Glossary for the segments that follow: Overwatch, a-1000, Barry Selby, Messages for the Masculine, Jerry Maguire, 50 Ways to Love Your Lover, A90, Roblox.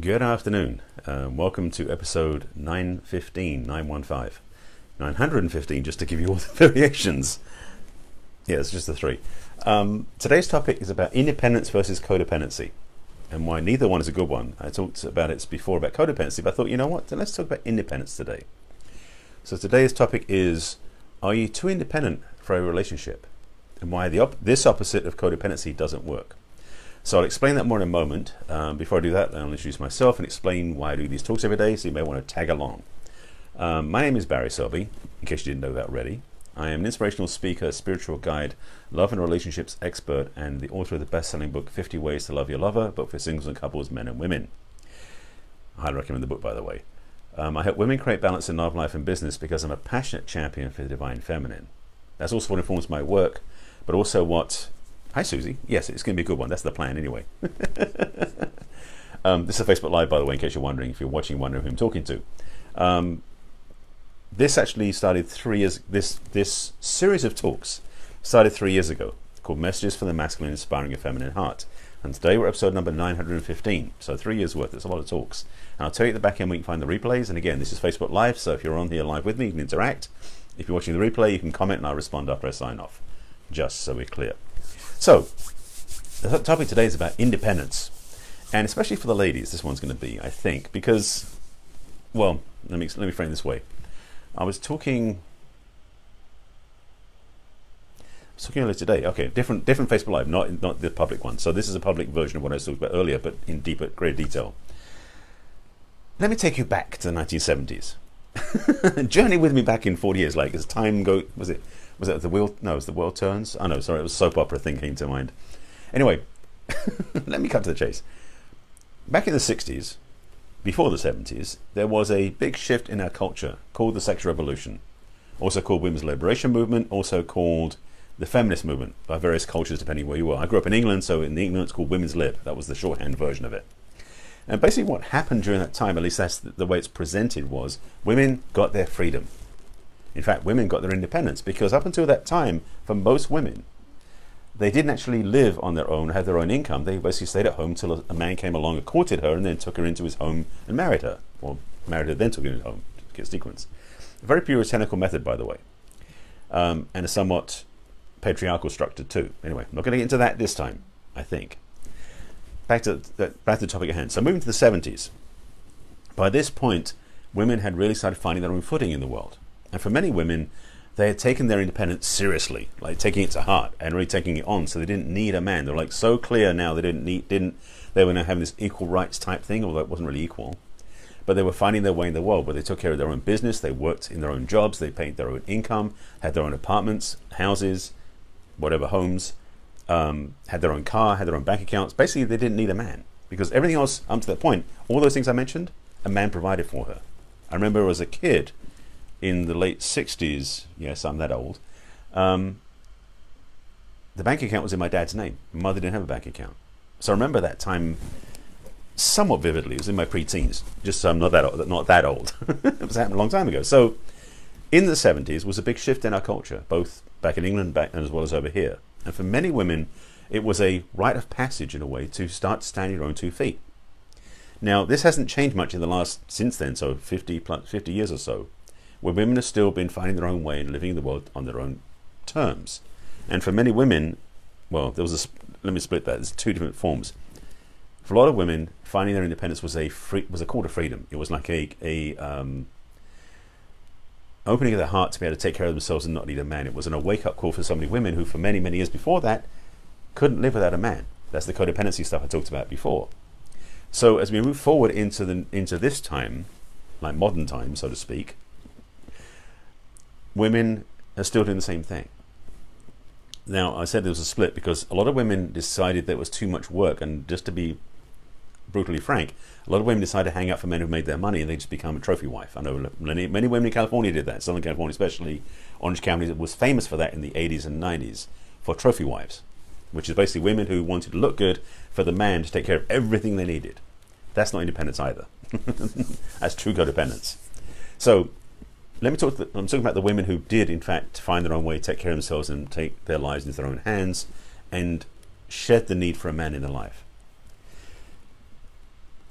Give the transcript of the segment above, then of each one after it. Good afternoon. Welcome to episode 915, just to give you all the variations. Yeah, it's just the three. Today's topic is about independence versus codependency and why neither one is a good one. I talked about it before about codependency, but I thought, you know what, let's talk about independence today. So today's topic is, are you too independent for a relationship? And why this opposite of codependency doesn't work. So I'll explain that more in a moment. Before I do that, I'll introduce myself and explain why I do these talks every day, so you may want to tag along. My name is Barry Selby, in case you didn't know that already. I am an inspirational speaker, spiritual guide, love and relationships expert, and the author of the best-selling book, 50 Ways to Love Your Lover, book for singles and couples, men and women. I highly recommend the book, by the way. I help women create balance in love, life, and business because I'm a passionate champion for the divine feminine. That's also what informs my work, but also what... Hi, Susie. Yes, it's going to be a good one. That's the plan anyway. This is a Facebook Live, by the way, in case you're wondering. If you're watching, you wonder who I'm talking to. This actually started 3 years... This series of talks started 3 years ago. It's called Messages for the Masculine, Inspiring Your Feminine Heart. And today we're episode number 915. So 3 years worth. It's a lot of talks. And I'll tell you at the back end where you can find the replays. And again, this is Facebook Live, so if you're on here live with me, you can interact. If you're watching the replay, you can comment and I'll respond after I sign off. Just so we're clear. So, the topic today is about independence, and especially for the ladies, this one's going to be, I think, because, well, let me frame this way. I was talking earlier today. Okay, different Facebook Live, not the public one. So this is a public version of what I was talking about earlier, but in greater detail. Let me take you back to the 1970s. Journey with me back in 40 years, like as time go. Was it the wheel? No, it was The World Turns. Oh no, sorry, it was a soap opera thing came to mind. Anyway, let me cut to the chase. Back in the 60s, before the 70s, there was a big shift in our culture called the sexual revolution, also called women's liberation movement, also called the feminist movement by various cultures depending where you were. I grew up in England, so in England it's called women's lib. That was the shorthand version of it. And basically what happened during that time, at least that's the way it's presented, was women got their freedom. In fact, women got their independence, because up until that time, for most women, they didn't actually live on their own, had their own income. They basically stayed at home till a man came along and courted her and then took her into his home and married her. Or married her, then took her into his home, to get a sequence. A very puritanical method, by the way. And a somewhat patriarchal structure, too. Anyway, I'm not going to get into that this time, I think. Back to the topic at hand. So moving to the 70s. By this point, women had really started finding their own footing in the world. And for many women, they had taken their independence seriously, like taking it to heart and really taking it on. So they didn't need a man. They were like so clear now they they were now having this equal rights type thing, although it wasn't really equal. But they were finding their way in the world, where they took care of their own business, they worked in their own jobs, they paid their own income, had their own apartments, houses, whatever homes, had their own car, had their own bank accounts. Basically, they didn't need a man, because everything else up to that point, all those things I mentioned, a man provided for her. I remember as a kid, in the late 60s, yes, I'm that old, the bank account was in my dad's name. My mother didn't have a bank account. So I remember that time somewhat vividly. It was in my pre-teens, just so I'm not that old. It was happened a long time ago. So in the 70s was a big shift in our culture, both back in England and as well as over here. And for many women, it was a rite of passage in a way to start standing on 2 feet. Now, this hasn't changed much in the since then, so 50 years or so, where women have still been finding their own way and living in the world on their own terms. And for many women, well, let me split that. There's two different forms. For a lot of women, finding their independence was a call to freedom. It was like a opening of their heart to be able to take care of themselves and not need a man. It was a wake-up call for so many women who, for many, many years before that, couldn't live without a man. That's the codependency stuff I talked about before. So as we move forward into this time, like modern time, so to speak, women are still doing the same thing. Now, I said there was a split because a lot of women decided that it was too much work, and just to be brutally frank, a lot of women decided to hang out for men who made their money, and they just become a trophy wife. I know many women in California did that. Southern California, especially Orange County, was famous for that in the 80s and 90s, for trophy wives, which is basically women who wanted to look good for the man to take care of everything they needed. That's not independence either. That's true codependence. So let me talk. I'm talking about the women who did, in fact, find their own way, take care of themselves, and take their lives into their own hands, and shed the need for a man in their life.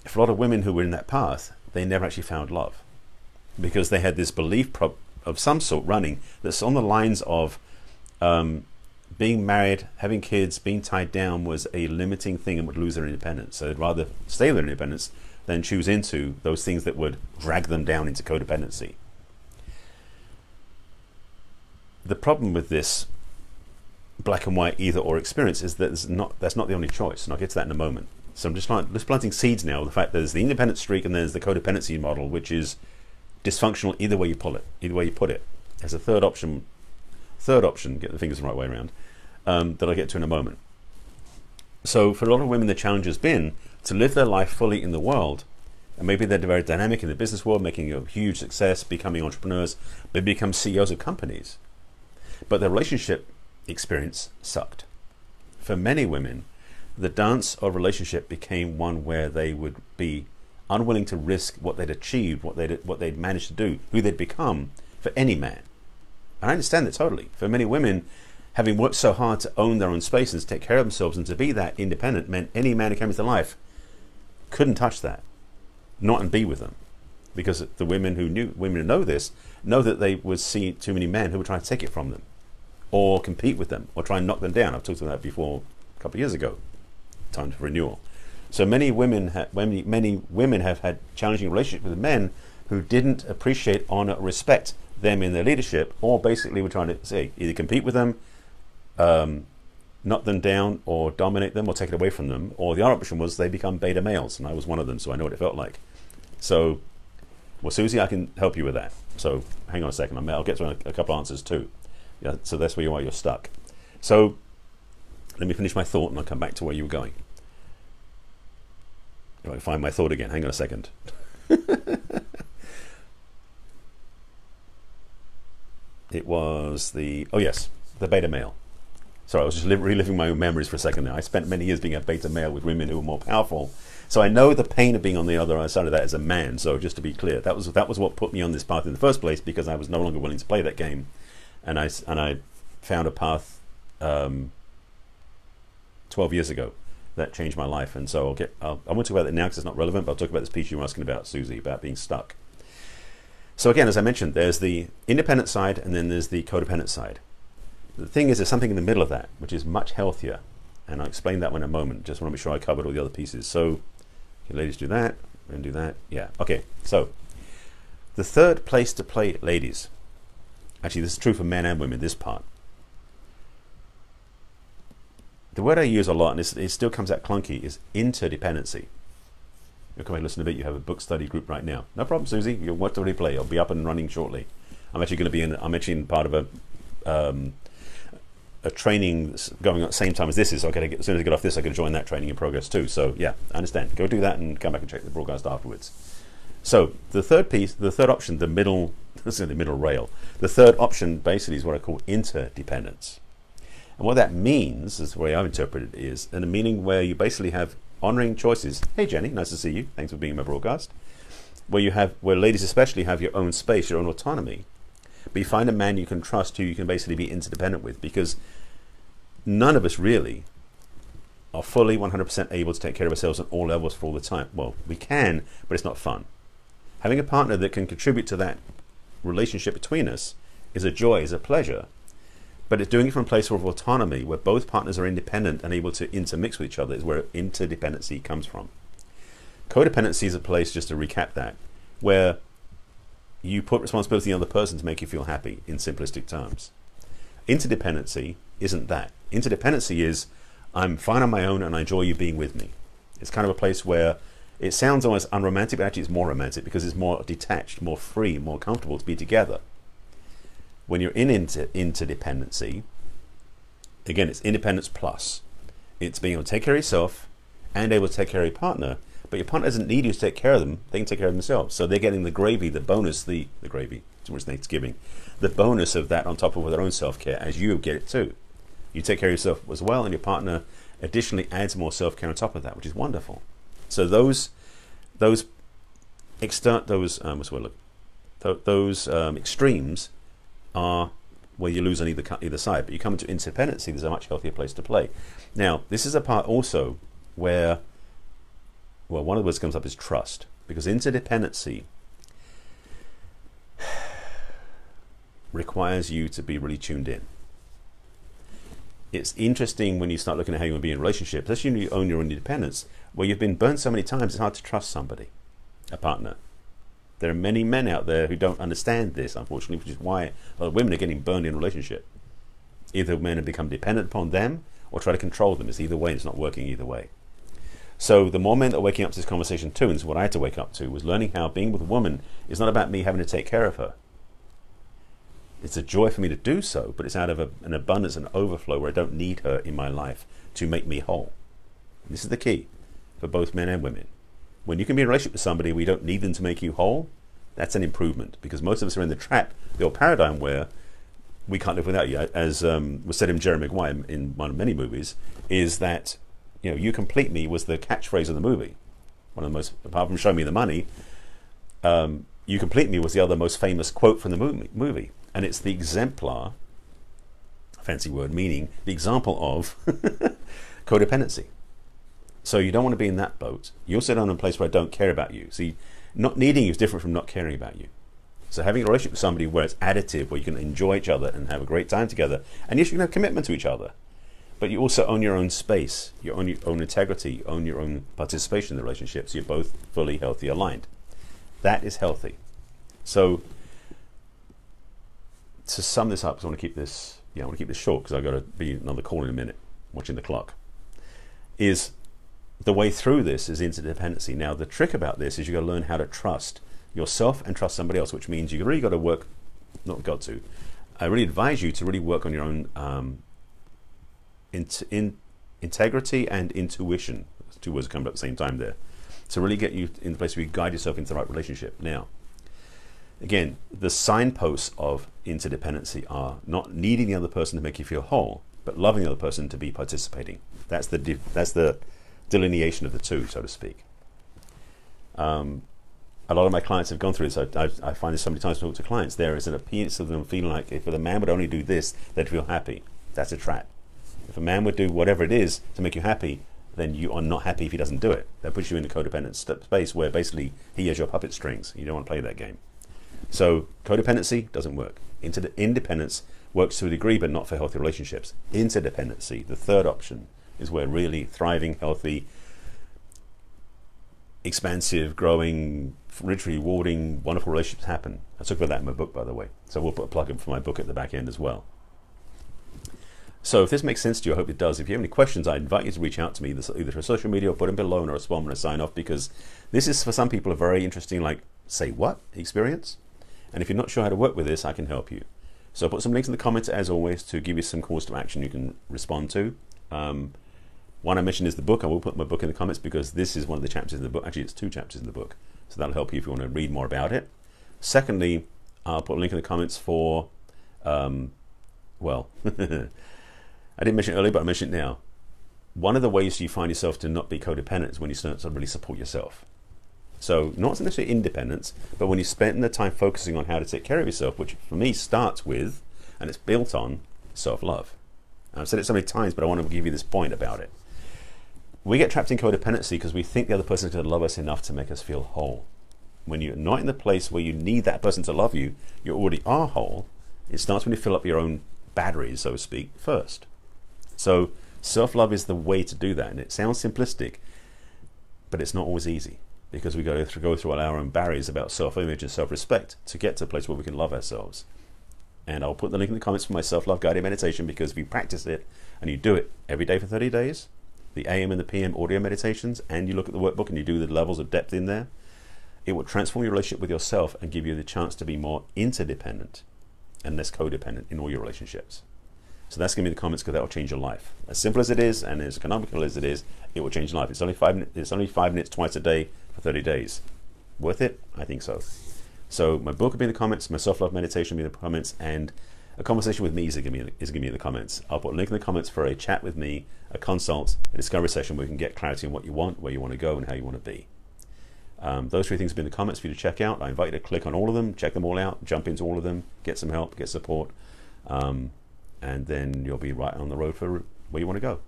for a lot of women who were in that path, they never actually found love, because they had this belief of some sort running that's on the lines of being married, having kids, being tied down was a limiting thing and would lose their independence. So they'd rather stay their independence than choose into those things that would drag them down into codependency. The problem with this black and white either or experience is that that's not the only choice, and I'll get to that in a moment. So I'm just planting seeds now, the fact that there's the independent streak and there's the codependency model, which is dysfunctional either way you pull it, either way you put it. There's a third option, get the fingers the right way around, that I'll get to in a moment. So for a lot of women, the challenge has been to live their life fully in the world, and maybe they're very dynamic in the business world, making a huge success, becoming entrepreneurs, maybe become CEOs of companies, but their relationship experience sucked. For many women, the dance of relationship became one where they would be unwilling to risk what they'd achieved, what they'd managed to do, who they'd become for any man. And I understand that totally. For many women, having worked so hard to own their own space and to take care of themselves and to be that independent meant any man who came into their life couldn't touch that, not and be with them, because the women who know this know that they would see too many men who would try to take it from them, or compete with them, or try and knock them down. I've talked about that before a couple of years ago. Time for renewal. So many women have had challenging relationships with men who didn't appreciate, honor, or respect them in their leadership, or basically were trying to say either compete with them, knock them down, or dominate them, or take it away from them. Or the other option was they become beta males, and I was one of them, so I know what it felt like. So, well, Susie, I can help you with that. So hang on a second, I'll get to a couple answers too. Yeah, so that's where you are, you're stuck. So let me finish my thought and I'll come back to where you were going. If I find my thought again, hang on a second. It was the, oh yes, the beta male. Sorry, I was just reliving my own memories for a second there. I spent many years being a beta male with women who were more powerful. So I know the pain of being on the other side of that as a man. So just to be clear, that was what put me on this path in the first place, because I was no longer willing to play that game. And I found a path 12 years ago that changed my life, and so I won't talk about that now because it's not relevant, but I'll talk about this piece you were asking about, Susie, about being stuck. So again, as I mentioned, there's the independent side and then there's the codependent side. The thing is, there's something in the middle of that which is much healthier, and I'll explain that in a moment. Just want to make sure I covered all the other pieces. So can ladies do that and do that? Yeah, okay. So the third place to play, ladies. Actually, this is true for men and women, this part. The word I use a lot, and it still comes out clunky, is interdependency. You'll come and listen a bit, you have a book study group right now. No problem, Susie, you'll watch the replay. I'll be up and running shortly. I'm actually going to be in, I'm actually in part of a training that's going on at the same time as this is, so as soon as I get off this, I can join that training in progress too. So yeah, I understand. Go do that and come back and check the broadcast afterwards. So the third piece, the third option, the middle, this is the middle rail. The third option basically is what I call interdependence. And what that means, is the way I've interpreted it, is in a meaning where you basically have honoring choices. Hey Jenny, nice to see you. Thanks for being in my broadcast. Where you have, where ladies especially have your own space, your own autonomy, but you find a man you can trust, who you can basically be interdependent with, because none of us really are fully 100% able to take care of ourselves on all levels for all the time. Well, we can, but it's not fun. Having a partner that can contribute to that relationship between us is a joy, is a pleasure, but it's doing it from a place of autonomy where both partners are independent and able to intermix with each other is where interdependency comes from. Codependency is a place, just to recap that, where you put responsibility on the other person to make you feel happy in simplistic terms. Interdependency isn't that. Interdependency is, I'm fine on my own and I enjoy you being with me. It's kind of a place where it sounds almost unromantic, but actually it's more romantic because it's more detached, more free, more comfortable to be together. When you're in interdependency, again, it's independence plus. It's being able to take care of yourself and able to take care of your partner, but your partner doesn't need you to take care of them. They can take care of themselves. So they're getting the gravy, the bonus, the gravy, it's almost Thanksgiving, the bonus of that on top of their own self-care as you get it too. You take care of yourself as well, and your partner additionally adds more self-care on top of that, which is wonderful. So those extremes are where you lose on either side, but you come into interdependency, there's a much healthier place to play. Now, this is a part also where well, one of the words that comes up is trust, because interdependency requires you to be really tuned in. It's interesting when you start looking at how you want to be in relationships, especially when you own your own independence, where you've been burnt so many times, it's hard to trust somebody, a partner. There are many men out there who don't understand this, unfortunately, which is why women are getting burned in a relationship. Either men have become dependent upon them or try to control them. It's either way, it's not working either way. So the more men that are waking up to this conversation too, and so what I had to wake up to was learning how being with a woman is not about me having to take care of her. It's a joy for me to do so, but it's out of an abundance and overflow where I don't need her in my life to make me whole. And this is the key for both men and women. When you can be in a relationship with somebody where you don't need them to make you whole, that's an improvement, because most of us are in the trap, the old paradigm where we can't live without you, as was said in Jerry Maguire in one of many movies, is that, you know, you complete me was the catchphrase of the movie. One of the most, apart from show me the money, you complete me was the other most famous quote from the movie. And it's the exemplar, fancy word meaning, the example of codependency. So you don't want to be in that boat. You'll sit down in a place where I don't care about you. See, not needing you is different from not caring about you. So having a relationship with somebody where it's additive, where you can enjoy each other and have a great time together, and yes, you can have commitment to each other, but you also own your own space, you own your own integrity, you own your own participation in the relationship, so you're both fully healthy aligned. That is healthy. So to sum this up, because I want to keep this, yeah, I want to keep this short because I've got to be another call in a minute, watching the clock, is the way through this is interdependency. Now the trick about this is you've got to learn how to trust yourself and trust somebody else, which means you really got to work, not got to, I really advise you to really work on your own integrity and intuition. Those two words come up at the same time there, to really get you in the place where you guide yourself into the right relationship. Now again, the signposts of interdependency are not needing the other person to make you feel whole, but loving the other person to be participating. That's the delineation of the two, so to speak. A lot of my clients have gone through this. I find this so many times when I talk to clients, there is an appearance of them feeling like if the man would only do this, they'd feel happy. That's a trap. If a man would do whatever it is to make you happy, then you are not happy if he doesn't do it. That puts you in a codependent space where basically he has your puppet strings. You don't want to play that game. So codependency doesn't work. Independence works to a degree, but not for healthy relationships. Interdependency, the third option, is where really thriving, healthy, expansive, growing, richly rewarding, wonderful relationships happen. I talk about that in my book, by the way. So we'll put a plug in for my book at the back end as well. So if this makes sense to you, I hope it does. If you have any questions, I invite you to reach out to me, either through social media or put them below and I'll respond when I sign off, because this is for some people a very interesting, like, say what experience. And if you're not sure how to work with this, I can help you. So I'll put some links in the comments as always to give you some calls to action you can respond to. One I mentioned is the book. I will put my book in the comments because this is one of the chapters in the book. Actually, it's two chapters in the book. So that'll help you if you want to read more about it. Secondly, I'll put a link in the comments for, well, I didn't mention it earlier, but I mentioned it now. One of the ways you find yourself to not be codependent is when you start to really support yourself. So not necessarily independence, but when you spend the time focusing on how to take care of yourself, which for me starts with, and it's built on, self-love. I've said it so many times, but I want to give you this point about it. We get trapped in codependency because we think the other person is going to love us enough to make us feel whole. When you're not in the place where you need that person to love you, you already are whole. It starts when you fill up your own batteries, so to speak, first. So self-love is the way to do that, and it sounds simplistic, but it's not always easy, because we go through our own barriers about self-image and self-respect to get to a place where we can love ourselves. And I'll put the link in the comments for my self-love guided meditation, because if you practice it and you do it every day for 30 days, the AM and the PM audio meditations, and you look at the workbook and you do the levels of depth in there, it will transform your relationship with yourself and give you the chance to be more interdependent and less codependent in all your relationships. So that's going to be the comments, because that will change your life. As simple as it is and as economical as it is, it will change your life. It's only five minutes twice a day for 30 days. Worth it? I think so. So my book will be in the comments, my self-love meditation will be in the comments, and a conversation with me is going to be in the comments. I'll put a link in the comments for a chat with me, a consult, a discovery session where you can get clarity on what you want, where you want to go, and how you want to be. Those three things will be in the comments for you to check out. I invite you to click on all of them, check them all out, jump into all of them, get some help, get support. And then you'll be right on the road for where you want to go.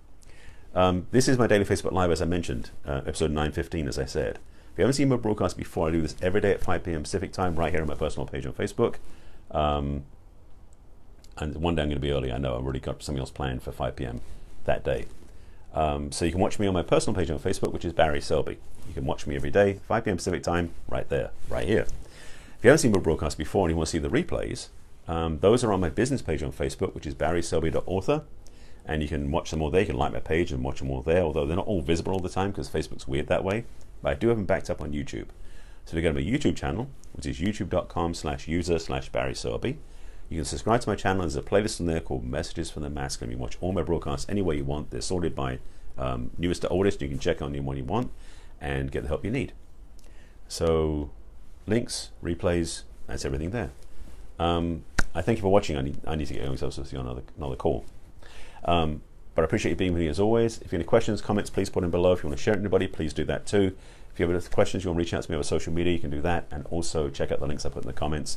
This is my daily Facebook Live, as I mentioned, episode 915, as I said. If you haven't seen my broadcast before, I do this every day at 5 p.m. Pacific time, right here on my personal page on Facebook. And one day I'm going to be early. I know I've already got something else planned for 5 p.m. that day. So you can watch me on my personal page on Facebook, which is Barry Selby. You can watch me every day, 5 p.m. Pacific time, right there, right here. If you haven't seen my broadcast before and you want to see the replays, those are on my business page on Facebook, which is barryselby.author. And you can watch them all there. You can like my page and watch them all there, although they're not all visible all the time because Facebook's weird that way. But I do have them backed up on YouTube. So if you go to my YouTube channel, which is youtube.com/user/BarrySelby, you can subscribe to my channel. There's a playlist in there called Messages for the Masculine. You can watch all my broadcasts anywhere you want. They're sorted by newest to oldest. You can check on anyone you want and get the help you need. So links, replays, that's everything there. I thank you for watching. I need to get going, so I'll see you on another call. But I appreciate you being with me as always. If you have any questions, comments, please put them below. If you want to share it with anybody, please do that too. If you have any questions, you want to reach out to me over social media, you can do that. And also check out the links I put in the comments.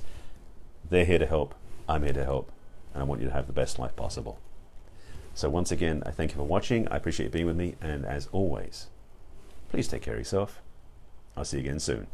They're here to help. I'm here to help. And I want you to have the best life possible. So once again, I thank you for watching. I appreciate you being with me. And as always, please take care of yourself. I'll see you again soon.